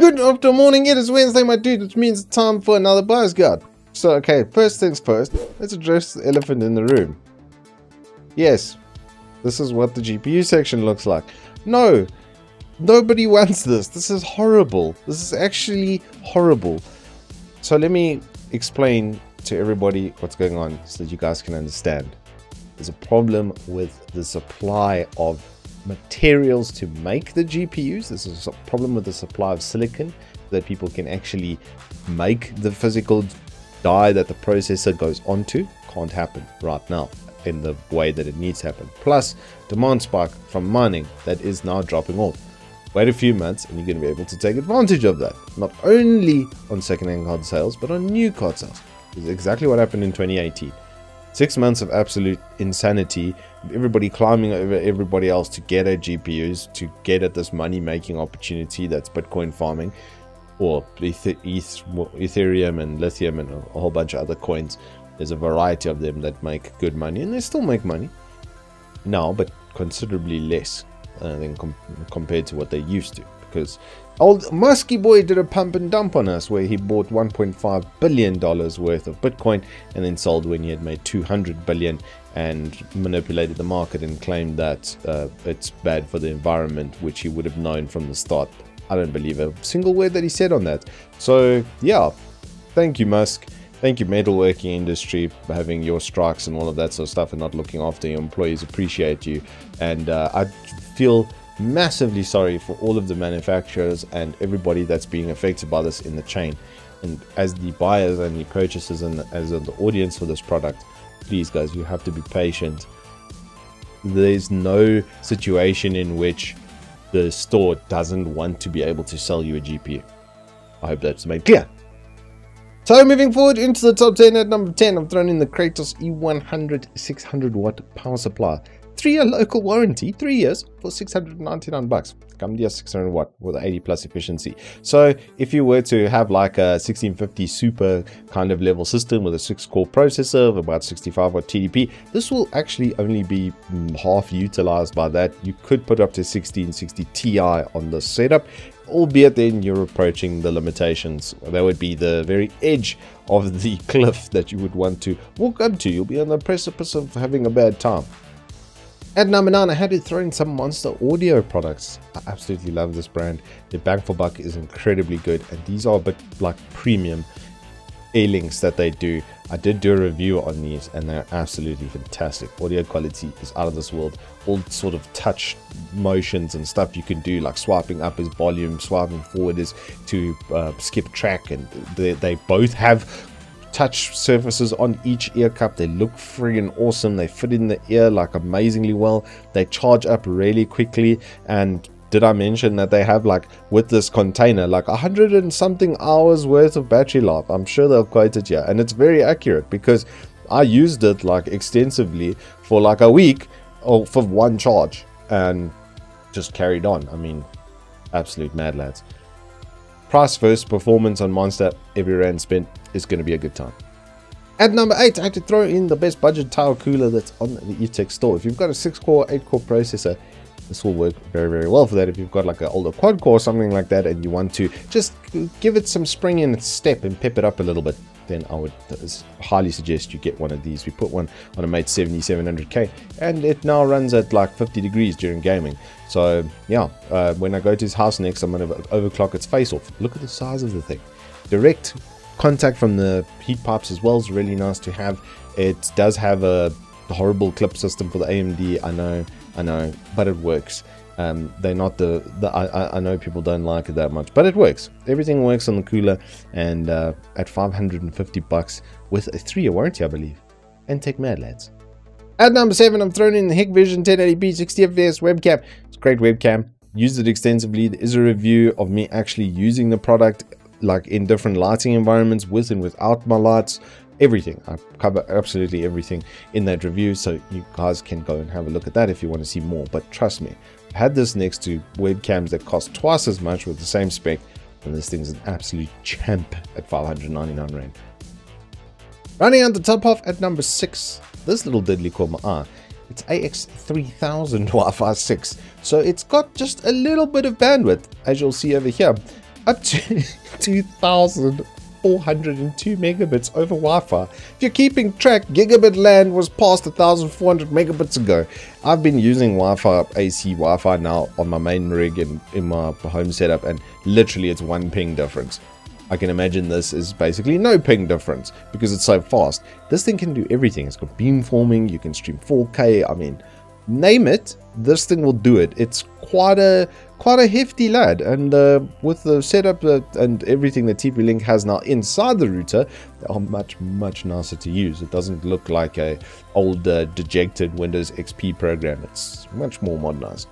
Good afternoon, morning, it is Wednesday, my dude, which means it's time for another BIOS guide. So, okay, first things first, let's address the elephant in the room. Yes, this is what the GPU section looks like. No, nobody wants this. This is horrible. This is actually horrible. So let me explain to everybody what's going on so that you guys can understand. There's a problem with the supply of materials to make the GPUs. This is a problem with the supply of silicon, that people can actually make the physical die that the processor goes onto. Can't happen right now in the way that it needs to happen. Plus demand spike from mining that is now dropping off. Wait a few months and you're going to be able to take advantage of that, not only on second-hand card sales but on new card sales. This is exactly what happened in 2018. 6 months of absolute insanity, everybody climbing over everybody else to get at GPUs, to get at this money-making opportunity that's Bitcoin farming, or Ethereum and Lithium and a whole bunch of other coins. There's a variety of them that make good money, and they still make money now, but considerably less than compared to what they used to, because old Musky Boy did a pump and dump on us where he bought $1.5 billion worth of Bitcoin and then sold when he had made $200 billion and manipulated the market and claimed that it's bad for the environment, which he would have known from the start. I don't believe a single word that he said on that. So, yeah, thank you, Musk. Thank you, metalworking industry, for having your strikes and all of that sort of stuff and not looking after your employees. Appreciate you. And I feel massively sorry for all of the manufacturers and everybody that's being affected by this in the chain. And as the buyers and the purchasers and as the audience for this product, please guys, you have to be patient. There's no situation in which the store doesn't want to be able to sell you a GPU. I hope that's made clear. So moving forward into the top 10, at number 10, I've thrown in the Kratos E100 600-watt power supply. 3-year local warranty, 3 years for $699. Gamdias 600 watt with 80+ efficiency. So if you were to have like a 1650 super kind of level system with a 6-core processor of about 65 watt TDP, this will actually only be half utilized by that. You could put up to 1660 Ti on this setup, albeit then you're approaching the limitations. That would be the very edge of the cliff that you would want to walk up to. You'll be on the precipice of having a bad time. At number 9, I had to throw in some Monster Audio products. I absolutely love this brand. Their bang for buck is incredibly good, and these are a bit like premium earlinks that they do. I did do a review on these, and they're absolutely fantastic. Audio quality is out of this world. All sort of touch motions and stuff you can do, like swiping up is volume, swiping forward is to skip track, and they both have touch surfaces on each ear cup. They look friggin' awesome. They fit in the ear like amazingly well. They charge up really quickly. And did I mention that they have, like, with this container, like 100 and something hours worth of battery life? I'm sure they'll quote it here, and it's very accurate because I used it like extensively for like a week or for one charge and just carried on. I mean, absolute mad lads. Price first, performance on Monster. Every rand spent is going to be a good time. At number 8, I had to throw in the best budget tower cooler that's on the Evetech store. If you've got a 6-core, 8-core processor, this will work very, very well for that. If you've got like an older quad-core or something like that and you want to just give it some spring in its step and pep it up a little bit, then I would highly suggest you get one of these. We put one on a Mate 7700K and it now runs at like 50 degrees during gaming. So yeah, when I go to his house next, I'm going to overclock its face off. Look at the size of the thing. Direct contact from the heat pipes as well is really nice to have. It does have a horrible clip system for the AMD. I know, but it works. They're not I know people don't like it that much, but it works. Everything works on the cooler, and at $550 with a 3-year warranty, I believe. And tech mad lads. At number 7, I'm throwing in the Hikvision 1080p 60fps webcam. It's a great webcam. Used it extensively. There is a review of me actually using the product, like in different lighting environments, with and without my lights. Everything. I cover absolutely everything in that review, so you guys can go and have a look at that if you want to see more. But trust me, I've had this next to webcams that cost twice as much with the same spec, and this thing's an absolute champ at 599 rand. Running out the top half at number 6, this little diddly caught my eye. It's AX3000 Wi-Fi 6, so it's got just a little bit of bandwidth, as you'll see over here. up to 2,402 megabits over Wi-Fi. If you're keeping track, gigabit LAN was past 1,400 megabits ago. I've been using Wi-Fi, AC Wi-Fi now on my main rig and in my home setup, and literally it's one ping difference. I can imagine this is basically no ping difference because it's so fast. This thing can do everything. It's got beamforming, you can stream 4K, I mean, name it, this thing will do it. It's quite a hefty lad, and with the setup and everything that TP-Link has now inside the router, they are much nicer to use. It doesn't look like a old dejected Windows XP program. It's much more modernized.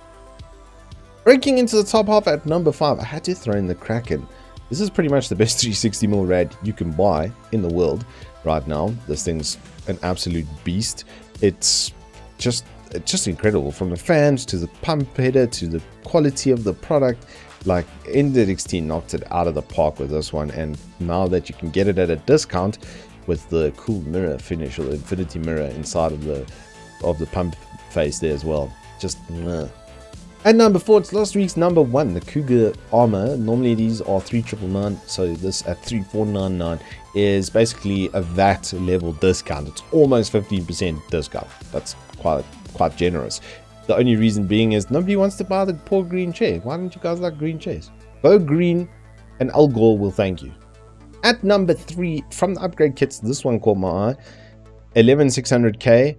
Breaking into the top half at number 5, I had to throw in the Kraken. This is pretty much the best 360mm rad you can buy in the world right now. This thing's an absolute beast. It's just incredible, from the fans to the pump header to the quality of the product. Like, NZXT knocked it out of the park with this one, and now that you can get it at a discount with the cool mirror finish, or the infinity mirror inside of the pump face there as well, just meh. At number 4, it's last week's number 1, the Cougar Armor. Normally these are 3,999, so this at 3,499 is basically a VAT level discount. It's almost 15% discount. That's quite generous. The only reason being is nobody wants to buy the poor green chair. Why don't you guys like green chairs? Go green and Al Gore will thank you. At number 3, from the upgrade kits, this one caught my eye. 11600K.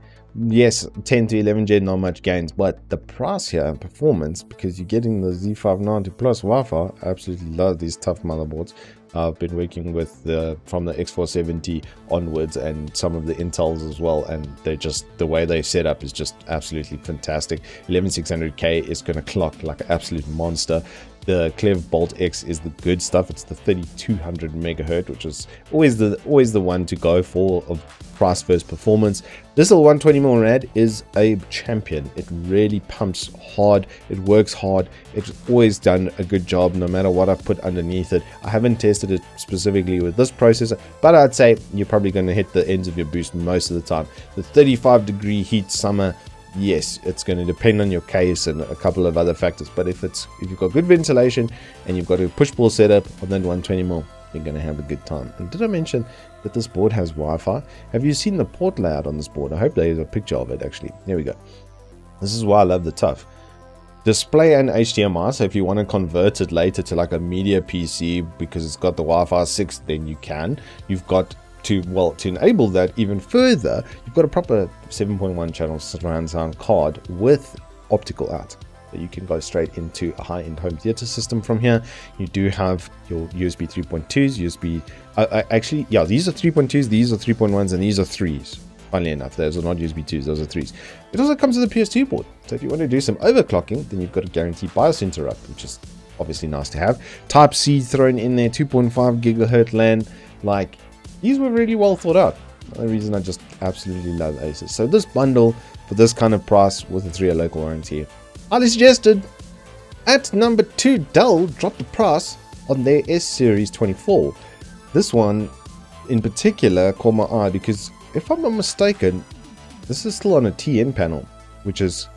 Yes, 10 to 11 gen, not much gains, but the price here and performance, because you're getting the Z590 Plus Wi-Fi. I absolutely love these tough motherboards. I've been working with from the X470 onwards and some of the Intels as well, and they're just, the way they set up is just absolutely fantastic. 11600K is going to clock like an absolute monster. The Clev Bolt X is the good stuff. It's the 3200 megahertz, which is always the one to go for of price versus performance. This little 120mm rad is a champion. It really pumps hard. It works hard. It's always done a good job, no matter what I put underneath it. I haven't tested it specifically with this processor, but I'd say you're probably going to hit the ends of your boost most of the time. The 35-degree heat summer. Yes, it's going to depend on your case and a couple of other factors, but if you've got good ventilation and you've got a push pull setup on that 120mm, you're going to have a good time. And did I mention that this board has Wi-Fi? Have you seen the port layout on this board? I hope there is a picture of it actually. There we go. This is why I love the TUF. Display and HDMI, so if you want to convert it later to like a media PC because it's got the Wi-Fi 6, then you can. You've got to enable that even further, you've got a proper 7.1 channel surround sound card with optical out. So you can go straight into a high-end home theater system from here. You do have your USB 3.2s, USB... actually, yeah, these are 3.2s, these are 3.1s, and these are 3s. Funnily enough, those are not USB 2s, those are 3s. It also comes with a PS2 board. So if you want to do some overclocking, then you've got a guaranteed BIOS interrupt, which is obviously nice to have. Type-C thrown in there, 2.5 gigahertz LAN, like... These were really well thought out. The reason I just absolutely love ASUS. So this bundle for this kind of price with a 3-year local warranty, highly suggested. At number 2, Dell dropped the price on their S Series 24. This one in particular caught my eye because, if I'm not mistaken, this is still on a TN panel, which is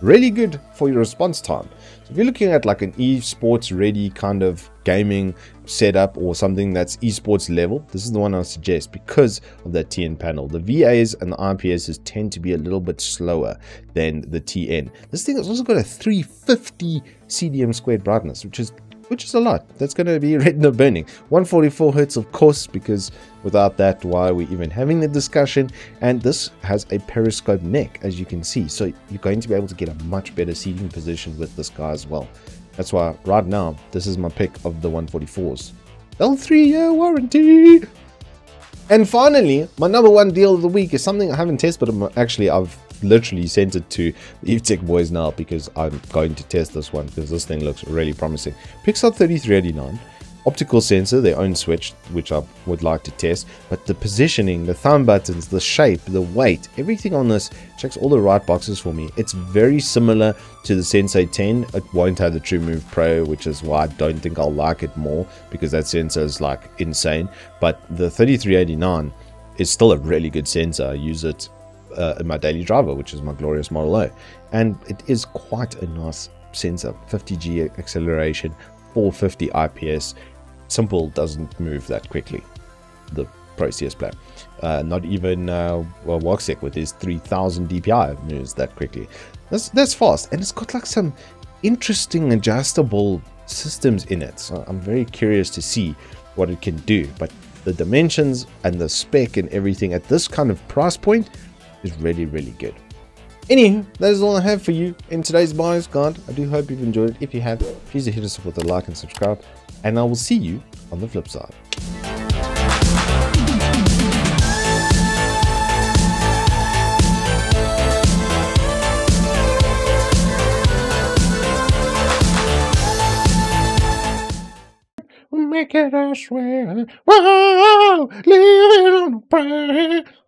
really good for your response time. So if you're looking at like an esports ready kind of gaming setup or something that's esports level, this is the one I suggest because of that TN panel. The VAs and the IPSs tend to be a little bit slower than the TN. This thing has also got a 350 CDM squared brightness, which is a lot. That's going to be retina burning. 144 hertz, of course, because without that, why are we even having the discussion? And this has a periscope neck, as you can see, so you're going to be able to get a much better seating position with this guy as well. That's why right now this is my pick of the 144s. L 3-year warranty. And finally, my number 1 deal of the week is something I haven't tested, but actually I've literally sent it to the Evetech boys now because I'm going to test this one because this thing looks really promising. Pixel 3389, optical sensor, their own switch, which I would like to test, but the positioning, the thumb buttons, the shape, the weight, everything on this checks all the right boxes for me. It's very similar to the Sensei 10. It won't have the TrueMove Pro, which is why I don't think I'll like it more, because that sensor is like insane, but the 3389 is still a really good sensor. I use it in my daily driver, which is my Glorious Model O, and it is quite a nice sensor. 50G acceleration, 450 IPS simple doesn't move that quickly, the Pro CS Player. Not even Woxic with his 3000 DPI moves that quickly. That's fast, and it's got like some interesting adjustable systems in it, so I'm very curious to see what it can do. But the dimensions and the spec and everything at this kind of price point is really, really good. Anywho, that is all I have for you in today's buyer's guide. I do hope you've enjoyed it. If you have, please do hit us up with a like and subscribe, and I will see you on the flip side. Make it, I swear. Whoa, living on a prayer.